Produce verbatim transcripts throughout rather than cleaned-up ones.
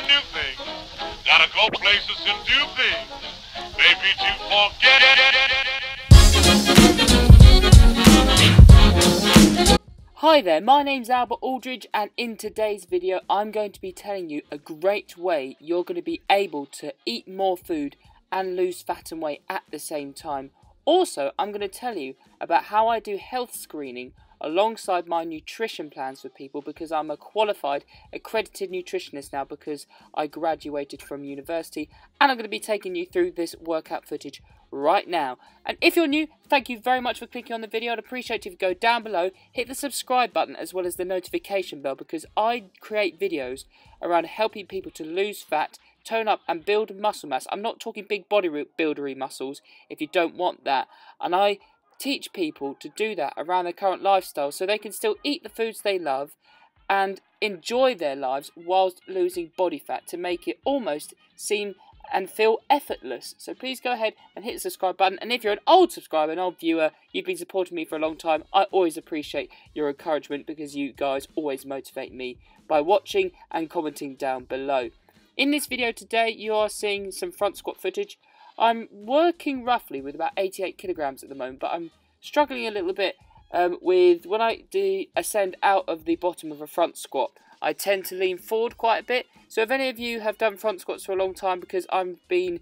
brand new things. Gotta go places and do things. They beat you for get it. Hi there, my name's Albert Aldridge, and in today's video I'm going to be telling you a great way you're going to be able to eat more food and lose fat and weight at the same time. Also, I'm going to tell you about how I do health screening alongside my nutrition plans for people, because I'm a qualified, accredited nutritionist now because I graduated from university, and I'm going to be taking you through this workout footage right now. And if you're new, thank you very much for clicking on the video. I'd appreciate if you go down below, hit the subscribe button as well as the notification bell, because I create videos around helping people to lose fat, tone up and build muscle mass. I'm not talking big body buildery muscles if you don't want that, and I teach people to do that around their current lifestyle so they can still eat the foods they love and enjoy their lives whilst losing body fat to make it almost seem and feel effortless. So please go ahead and hit the subscribe button, and if you're an old subscriber, an old viewer, you've been supporting me for a long time, I always appreciate your encouragement because you guys always motivate me by watching and commenting down below. In this video today you are seeing some front squat footage. I'm working roughly with about eighty-eight kilograms at the moment, but I'm struggling a little bit um, with when I do ascend out of the bottom of a front squat. I tend to lean forward quite a bit. So if any of you have done front squats for a long time, because I've been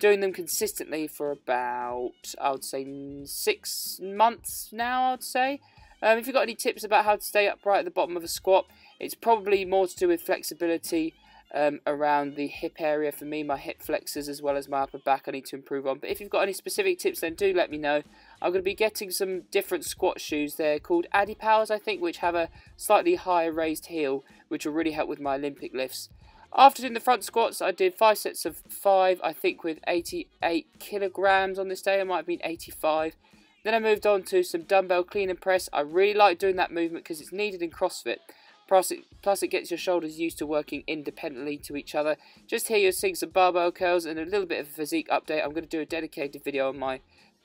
doing them consistently for about, I would say, six months now, I'd say. Um, if you've got any tips about how to stay upright at the bottom of a squat, it's probably more to do with flexibility. Um, around the hip area for me, my hip flexors as well as my upper back I need to improve on. But if you've got any specific tips, then do let me know. I'm going to be getting some different squat shoes. They're called Adi Powers, I think, which have a slightly higher raised heel, which will really help with my Olympic lifts. After doing the front squats, I did five sets of five, I think with eighty-eight kilograms on this day. It might have been eighty-five. Then I moved on to some dumbbell clean and press. I really like doing that movement because it's needed in CrossFit. Plus it, plus it gets your shoulders used to working independently to each other. Just here you're seeing some barbell curls and a little bit of a physique update. I'm going to do a dedicated video on my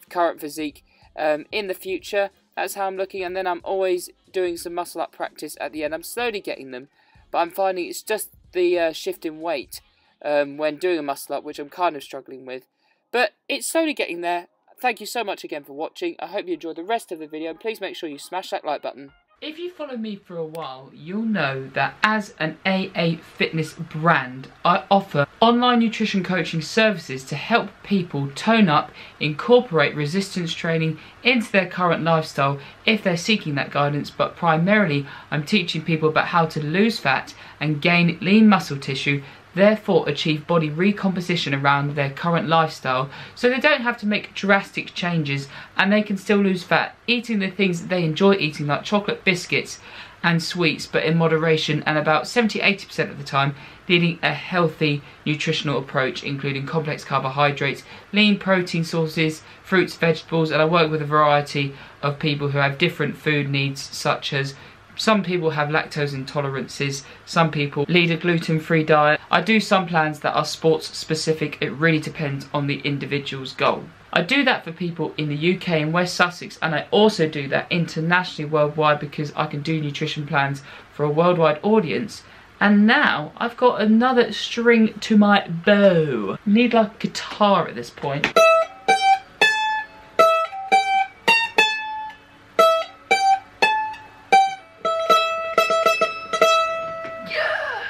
current physique um, in the future. That's how I'm looking, and then I'm always doing some muscle up practice at the end. I'm slowly getting them, but I'm finding it's just the uh, shift in weight um, when doing a muscle up, which I'm kind of struggling with. But it's slowly getting there. Thank you so much again for watching. I hope you enjoyed the rest of the video. Please make sure you smash that like button. If you follow me for a while, you'll know that as an A A fitness brand, I offer online nutrition coaching services to help people tone up, incorporate resistance training into their current lifestyle if they're seeking that guidance. But primarily, I'm teaching people about how to lose fat and gain lean muscle tissue, therefore achieve body recomposition around their current lifestyle, so they don't have to make drastic changes and they can still lose fat eating the things that they enjoy eating, like chocolate, biscuits and sweets, but in moderation, and about seventy to eighty percent of the time leading a healthy nutritional approach including complex carbohydrates, lean protein sources, fruits, vegetables. And I work with a variety of people who have different food needs, such as some people have lactose intolerances, some people lead a gluten-free diet. I do some plans that are sports specific. It really depends on the individual's goal. I do that for people in the U K and West Sussex, and I also do that internationally, worldwide, because I can do nutrition plans for a worldwide audience. And now I've got another string to my bow. I need like a guitar at this point.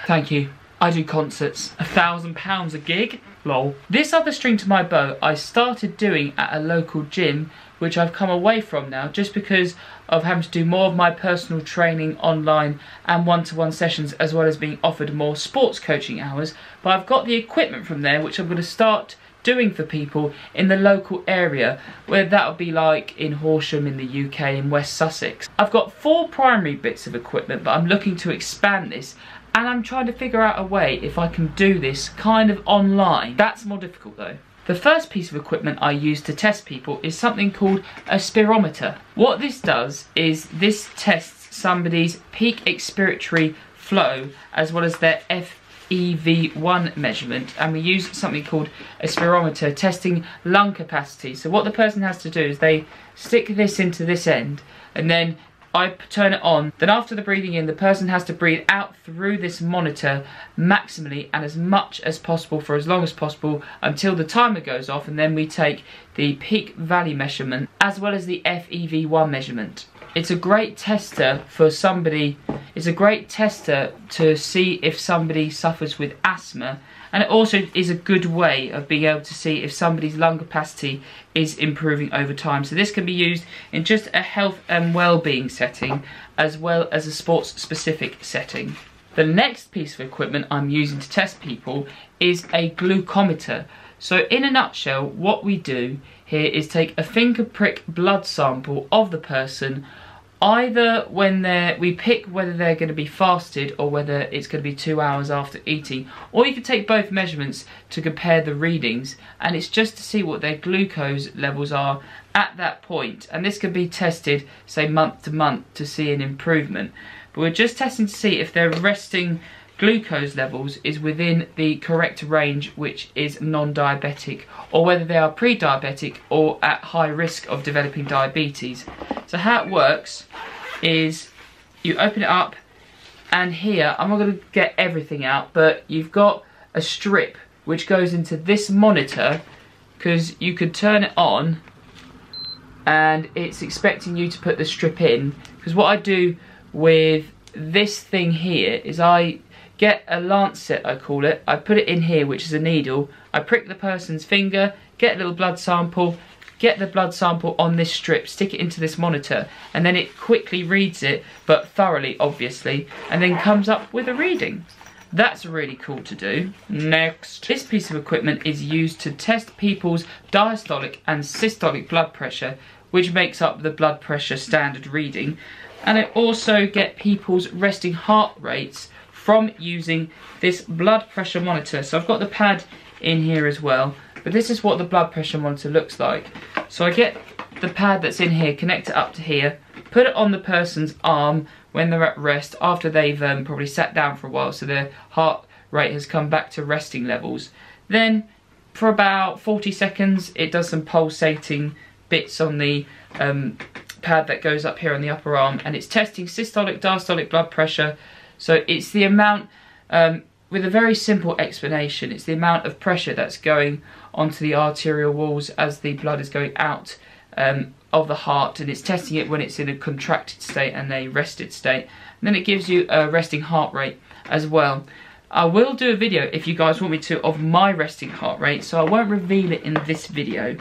Thank you. I do concerts. A thousand pounds a gig. Lol. This other string to my bow I started doing at a local gym, which I've come away from now just because of having to do more of my personal training online and one-to-one sessions, as well as being offered more sports coaching hours. But I've got the equipment from there, which I'm going to start doing for people in the local area, where that'll be like in Horsham in the U K and West Sussex. I've got four primary bits of equipment, but I'm looking to expand this. And I'm trying to figure out a way if I can do this kind of online. That's more difficult though. The first piece of equipment I use to test people is something called a spirometer. What this does is this tests somebody's peak expiratory flow as well as their F E V one measurement, and we use something called a spirometer testing lung capacity. So what the person has to do is they stick this into this end and then I turn it on. Then after the breathing in, the person has to breathe out through this monitor maximally and as much as possible for as long as possible until the timer goes off, and then we take the peak valley measurement as well as the F E V one measurement. It's a great tester for somebody, it's a great tester to see if somebody suffers with asthma, and it also is a good way of being able to see if somebody's lung capacity is improving over time. So this can be used in just a health and well-being setting as well as a sports specific setting. The next piece of equipment I'm using to test people is a glucometer. So in a nutshell, what we do here is take a finger prick blood sample of the person, either when they're, we pick whether they're going to be fasted or whether it's going to be two hours after eating, or you can take both measurements to compare the readings, and it's just to see what their glucose levels are at that point. And this can be tested, say, month to month to see an improvement, but we're just testing to see if they're resting glucose levels is within the correct range, which is non-diabetic, or whether they are pre-diabetic or at high risk of developing diabetes. So how it works is you open it up, and here, I'm not going to get everything out, but you've got a strip which goes into this monitor, because you could turn it on and it's expecting you to put the strip in. Because what I do with this thing here is I get a lancet, I call it, I put it in here, which is a needle, I prick the person's finger, get a little blood sample, get the blood sample on this strip, stick it into this monitor, and then it quickly reads it, but thoroughly, obviously, and then comes up with a reading. That's really cool to do. Next. This piece of equipment is used to test people's diastolic and systolic blood pressure, which makes up the blood pressure standard reading, and I also get people's resting heart rates from using this blood pressure monitor. So I've got the pad in here as well, but this is what the blood pressure monitor looks like. So I get the pad that's in here, connect it up to here, put it on the person's arm when they're at rest, after they've um, probably sat down for a while, so their heart rate has come back to resting levels. Then for about forty seconds, it does some pulsating bits on the um, pad that goes up here on the upper arm, and it's testing systolic, diastolic blood pressure. So it's the amount, um, with a very simple explanation, it's the amount of pressure that's going onto the arterial walls as the blood is going out um, of the heart, and it's testing it when it's in a contracted state and a rested state. And then it gives you a resting heart rate as well. I will do a video, if you guys want me to, of my resting heart rate, so I won't reveal it in this video,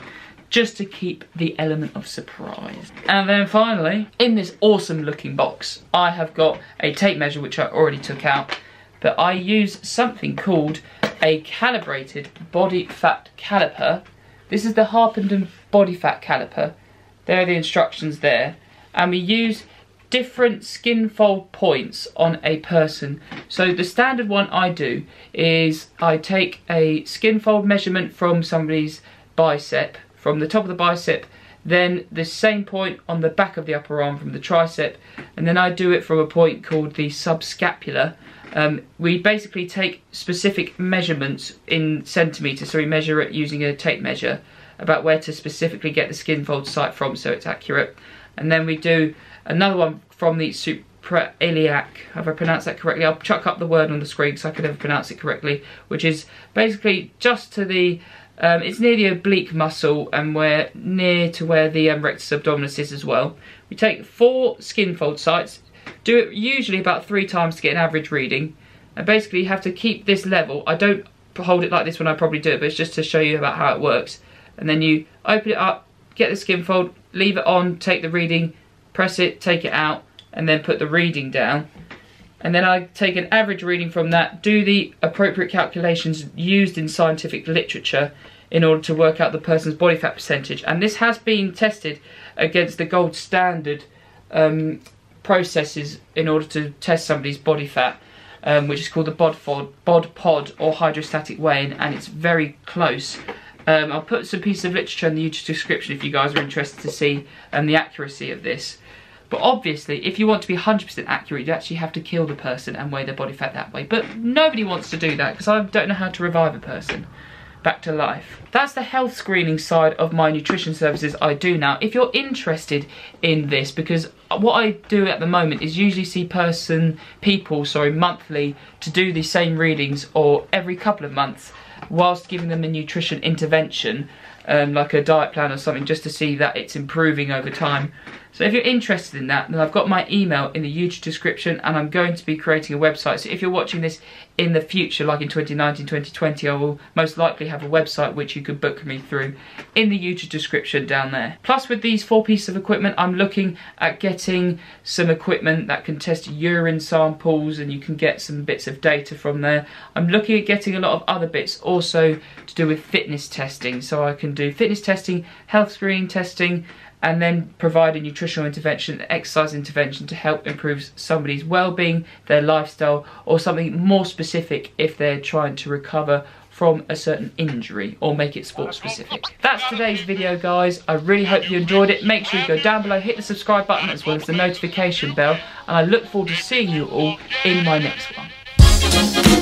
just to keep the element of surprise. And then finally, in this awesome looking box, I have got a tape measure, which I already took out, but I use something called a calibrated body fat caliper. This is the Harpenden body fat caliper. There are the instructions there. And we use different skin fold points on a person. So the standard one I do is I take a skin fold measurement from somebody's bicep, from the top of the bicep, then the same point on the back of the upper arm from the tricep, and then I do it from a point called the subscapular. Um, we basically take specific measurements in centimetres, so we measure it using a tape measure about where to specifically get the skin fold site from, so it's accurate. And then we do another one from the suprailiac, have I pronounced that correctly? I'll chuck up the word on the screen because I could never pronounce it correctly, which is basically just to the Um, it's near the oblique muscle, and we're near to where the um, rectus abdominis is as well. We take four skin fold sites, do it usually about three times to get an average reading, and basically you have to keep this level. I don't hold it like this when I probably do it, but it's just to show you about how it works. And then you open it up, get the skin fold, leave it on, take the reading, press it, take it out, and then put the reading down. And then I take an average reading from that, do the appropriate calculations used in scientific literature in order to work out the person's body fat percentage. And this has been tested against the gold standard um, processes in order to test somebody's body fat, um, which is called the bod pod, bod pod or hydrostatic weighing, and it's very close. Um, I'll put some piece of literature in the YouTube description if you guys are interested to see um, the accuracy of this. But obviously, if you want to be one hundred percent accurate, you actually have to kill the person and weigh their body fat that way. But nobody wants to do that, because I don't know how to revive a person. back to life. That's the health screening side of my nutrition services I do now. If you're interested in this, because what I do at the moment is usually see person, people, sorry, monthly to do the same readings or every couple of months whilst giving them a nutrition intervention, um, like a diet plan or something, just to see that it's improving over time. So if you're interested in that, then I've got my email in the YouTube description, and I'm going to be creating a website. So if you're watching this in the future, like in twenty nineteen, twenty twenty, I will most likely have a website which you could book me through in the YouTube description down there. Plus, with these four pieces of equipment, I'm looking at getting some equipment that can test urine samples, and you can get some bits of data from there. I'm looking at getting a lot of other bits also to do with fitness testing. So I can do fitness testing, health screening testing, and then provide a nutritional intervention, exercise intervention to help improve somebody's well-being, their lifestyle, or something more specific if they're trying to recover from a certain injury or make it sport specific. That's today's video, guys. I really hope you enjoyed it. Make sure you go down below, hit the subscribe button as well as the notification bell, and I look forward to seeing you all in my next one.